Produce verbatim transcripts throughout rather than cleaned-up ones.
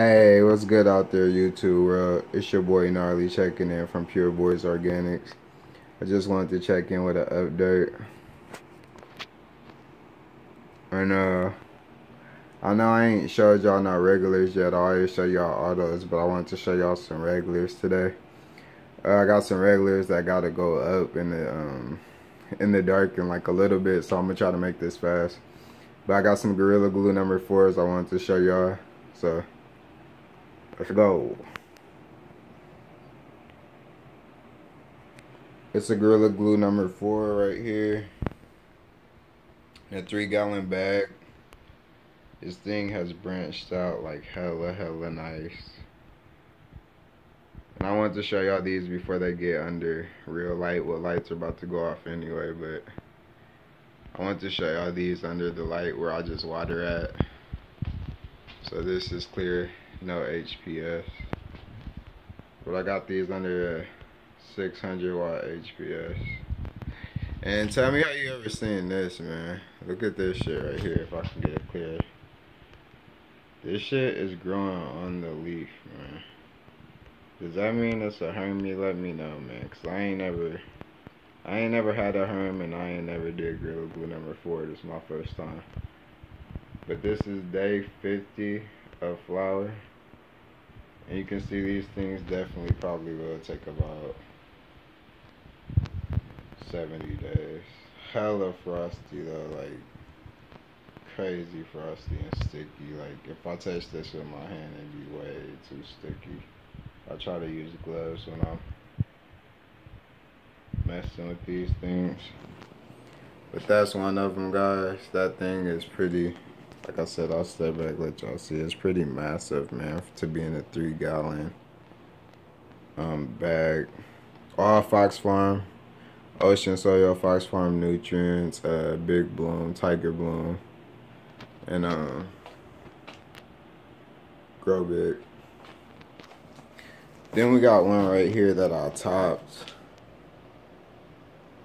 Hey, what's good out there, YouTube? Uh, it's your boy Gnarly checking in from Pure Boys Organics. I just wanted to check in with an update. And uh, I know I ain't showed y'all no regulars yet. I always show y'all autos, but I wanted to show y'all some regulars today. Uh, I got some regulars that gotta go up in the um in the dark in like a little bit, so I'm gonna try to make this fast. But I got some Gorilla Glue number fours I wanted to show y'all. So. Let's go. It's a Gorilla Glue number four right here. In a three gallon bag. This thing has branched out like hella, hella nice. And I wanted to show y'all these before they get under real light. Well, lights are about to go off anyway, but I wanted to show y'all these under the light where I just water at. So this is clear. No H P S, but I got these under six hundred watt H P S. And tell me how you ever seen this, man. Look at this shit right here. If I can get it clear, this shit is growing on the leaf, man. Does that mean it's a herm? You let me know, man, cause I ain't never, I ain't never had a herm, and I ain't never did Gorilla Glue number four. This is my first time. But this is day fifty of flower. And you can see these things definitely probably will take about seventy days. Hella frosty though, like crazy frosty and sticky. Like if I touch this with my hand, it'd be way too sticky. I try to use gloves when I'm messing with these things. But that's one of them, guys. That thing is pretty. Like I said, I'll step back, let y'all see. It's pretty massive, man, to be in a three gallon um, bag. All Fox Farm, Ocean Soil, Fox Farm Nutrients, uh, Big Bloom, Tiger Bloom, and um, Grow Big. Then we got one right here that I topped.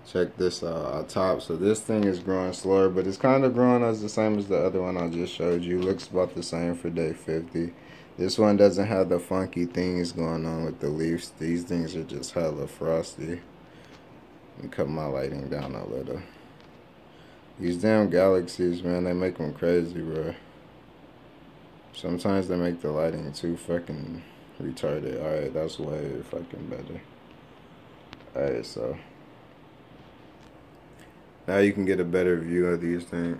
Check this out, on top. So this thing is growing slower, but it's kind of growing as the same as the other one I just showed you. Looks about the same for day fifty. This one doesn't have the funky things going on with the leaves. These things are just hella frosty. Let me cut my lighting down a little. These damn galaxies, man, they make them crazy, bro. Sometimes they make the lighting too fucking retarded. Alright, that's way fucking better. Alright, so now you can get a better view of these things.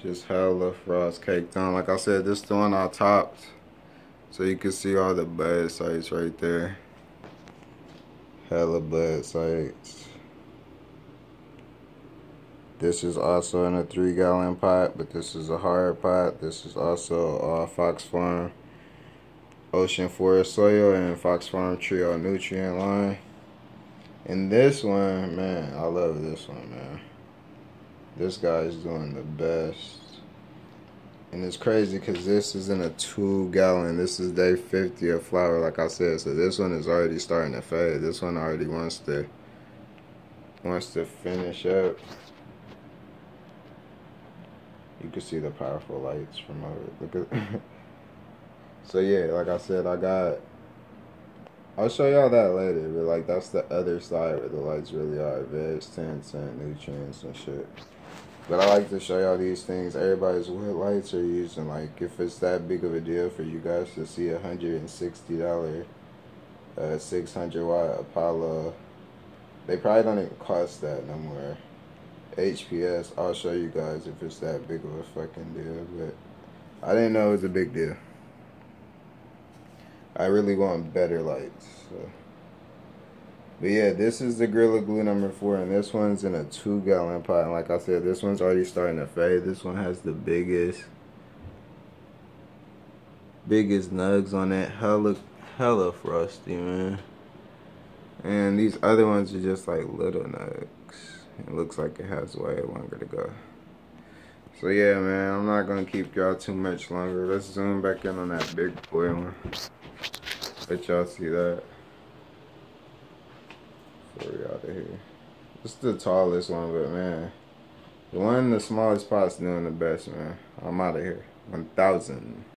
Just hella frost caked on. Like I said, this is the one I topped. So you can see all the bud sites right there. Hella bud sites. This is also in a three gallon pot, but this is a hard pot. This is also all Fox Farm Ocean Forest Soil and Fox Farm Trio Nutrient Line. And this one, man, I love this one, man. This guy is doing the best. And it's crazy because this is in a two gallon. This is day fifty of flower, like I said. So this one is already starting to fade. This one already wants to wants to finish up. You can see the powerful lights from over. Look at So yeah, like I said, I got, I'll show y'all that later, but like that's the other side where the lights really are. Veg, ten cent, nutrients and shit. But I like to show y'all these things. Everybody's, what lights are you using? Like if it's that big of a deal for you guys to see a one hundred sixty dollar uh, six hundred watt Apollo, they probably don't even cost that no more. H P S, I'll show you guys if it's that big of a fucking deal, but I didn't know it was a big deal. I really want better lights. So. But yeah, this is the Gorilla Glue number four, and this one's in a two gallon pot. And like I said, this one's already starting to fade. This one has the biggest, biggest nugs on it. Hella, hella frosty, man. And these other ones are just like little nugs. It looks like it has way longer to go. So yeah, man, I'm not gonna keep y'all too much longer. Let's zoom back in on that big boy one. Let y'all see that. Before we out of here. It's the tallest one, but man, The one in the smallest pot's doing the best, man. I'm out of here. one thousand.